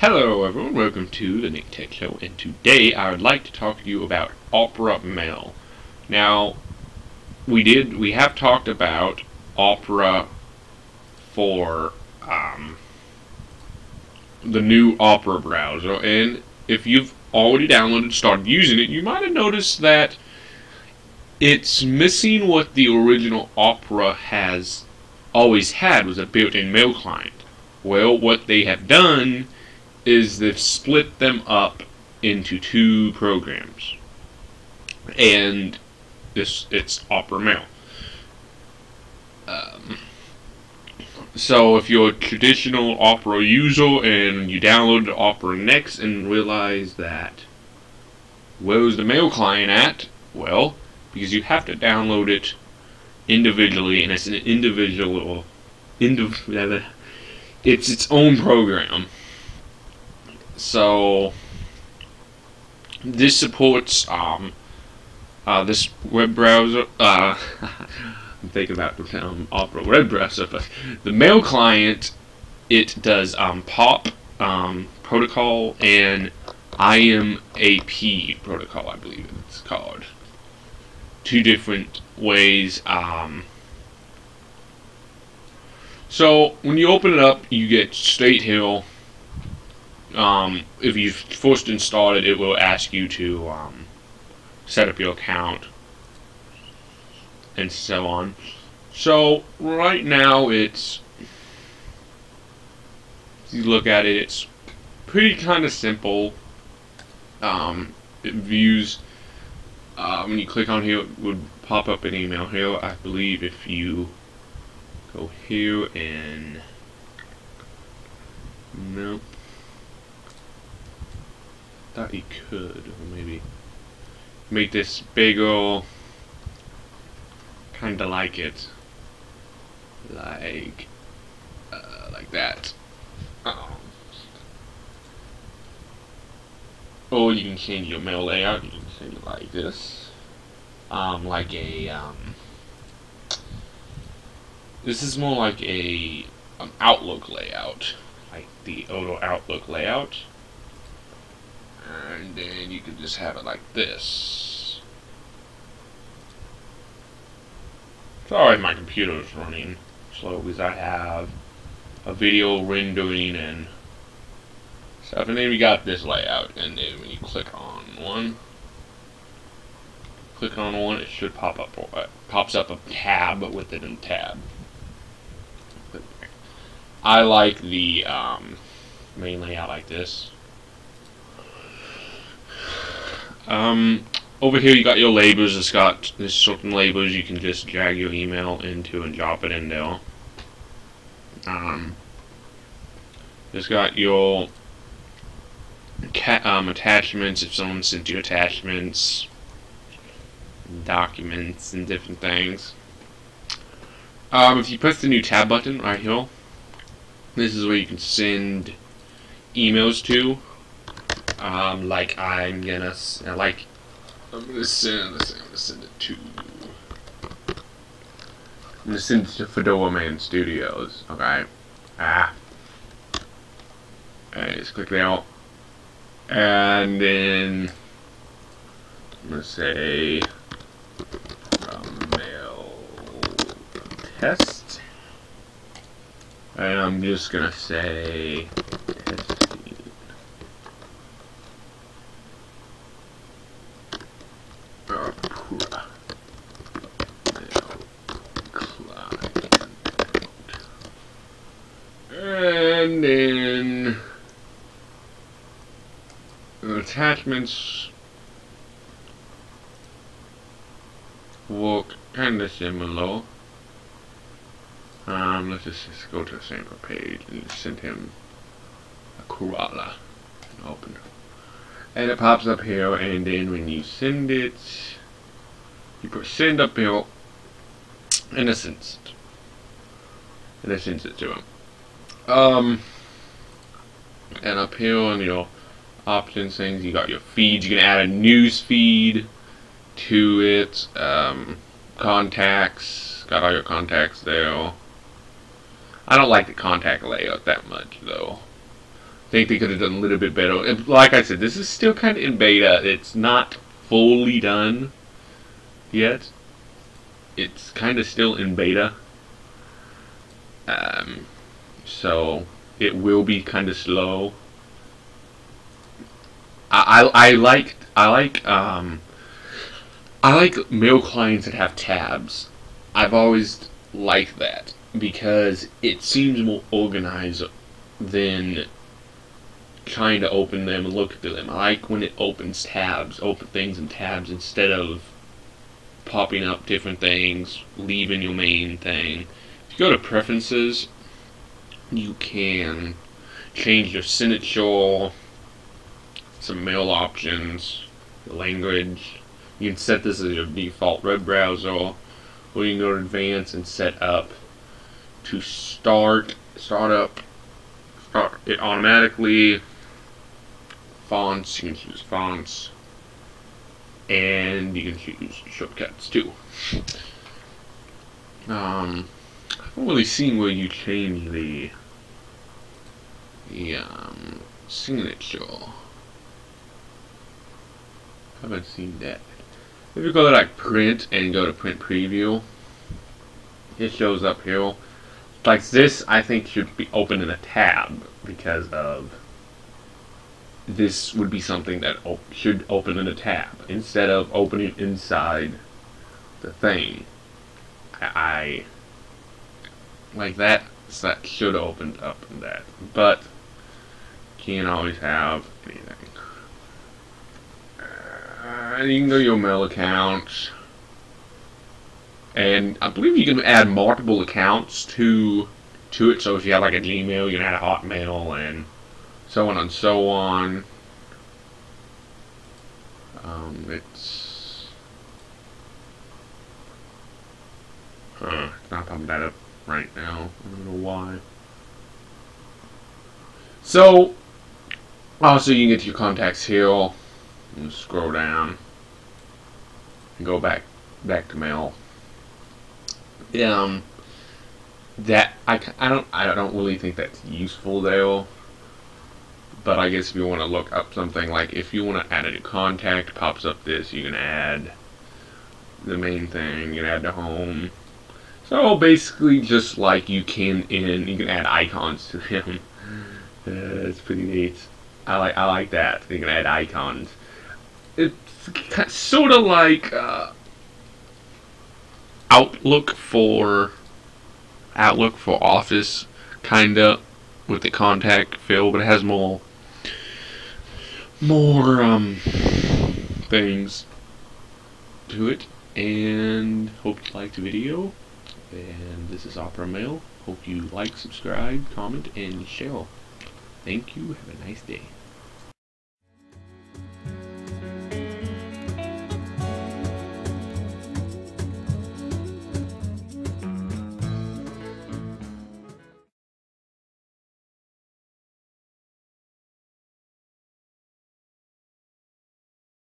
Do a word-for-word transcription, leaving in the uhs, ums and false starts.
Hello everyone, welcome to the Nick Tech Show, and today I would like to talk to you about Opera Mail. Now, we did, we have talked about Opera for um, the new Opera browser, and if you've already downloaded and started using it, you might have noticed that it's missing what the original Opera has always had, was a built-in mail client. Well, what they have done is they've split them up into two programs, and this it's Opera Mail. Um, so if you're a traditional Opera user and you download Opera Next and realize that where's the mail client at? Well, because you have to download it individually, and it's an individual, indiv it's its own program. So this supports um uh, this web browser. Uh, I'm thinking about um, Opera web browser, but the mail client, it does um POP um protocol and I M A P protocol, I believe it's called. Two different ways. Um, so when you open it up, you get straight here. Um, if you've first installed it, it will ask you to um, set up your account and so on. So right now, it's, if you look at it, it's pretty kind of simple. Um, it views, uh, when you click on here, it would pop up an email here. I believe if you go here and, nope. Thought you could maybe make this bigger, kind of like it, like uh, like that. Um, or you can change your mail layout. You can change it like this, um, like a. Um, this is more like a an Outlook layout, like the old Outlook layout. And then you can just have it like this. Sorry, my computer is running slow because I have a video rendering and stuff. And then we got this layout. And then when you click on one, click on one, it should pop up. Or it pops up a tab within a tab. I like the um, main layout like this. Um, over here you got your labels. It's got this certain labels you can just drag your email into and drop it in there. Um, it's got your ca um, attachments, if someone sent you attachments, documents, and different things. Um, if you press the new tab button right here, this is where you can send emails to. Um, like I'm gonna, like, I'm gonna send, let's see, I'm gonna send it to, I'm gonna send it to Fedora Man Studios, okay, ah, alright, just click there, and then, I'm gonna say, um, mail test, and I'm just gonna say, and then attachments look kind of similar. Um, let's just, just go to the sample page and send him a koala and open it. And it pops up here, and then when you send it, you put send up here, and it sends it. And it sends it to him. Um, and up here on your options things, you got your feeds. You can add a news feed to it. Um, contacts, got all your contacts there. I don't like the contact layout that much though. think they could have done a little bit better. And like I said, this is still kind of in beta. It's not fully done yet. It's kind of still in beta. Um, so it will be kind of slow. I, I I like I like um I like mail clients that have tabs. I've always liked that because it seems more organized than trying to open them and look through them. I like when it opens tabs, open things in tabs instead of popping up different things, leaving your main thing. If you go to preferences, you can change your signature, some mail options, language. You can set this as your default web browser, or you can go to advanced and set up to start, start up, start it automatically. Fonts, you can choose fonts, and you can choose shortcuts too. Um, I haven't really seen where you change the the um, signature. Haven't seen that. If you go to like print and go to print preview, it shows up here. Like this, I think should be open in a tab because of this would be something that op should open in a tab instead of opening inside the thing. I, I like that. So that should open up in that, but can't always have anything. You can go to your mail accounts, and I believe you can add multiple accounts to to it. So if you have like a Gmail, you can add a Hotmail, and so on and so on. Um, it's huh, not popping that up right now. I don't know why. So also you can get to your contacts here. And scroll down. And go back back to mail. Um, that I, I don't I don't really think that's useful though. But I guess if you want to look up something, like if you want to add a new contact, pops up this. You can add the main thing. You can add the home. So basically, just like you can in, you can add icons to them. Uh, it's pretty neat. I like I like that. You can add icons. It's sort of like uh, Outlook for Outlook for Office, kinda, with the contact field, but it has more more um, things to it. And hope you liked the video. And this is Opera Mail. Hope you like, subscribe, comment, and share. Thank you. Have a nice day.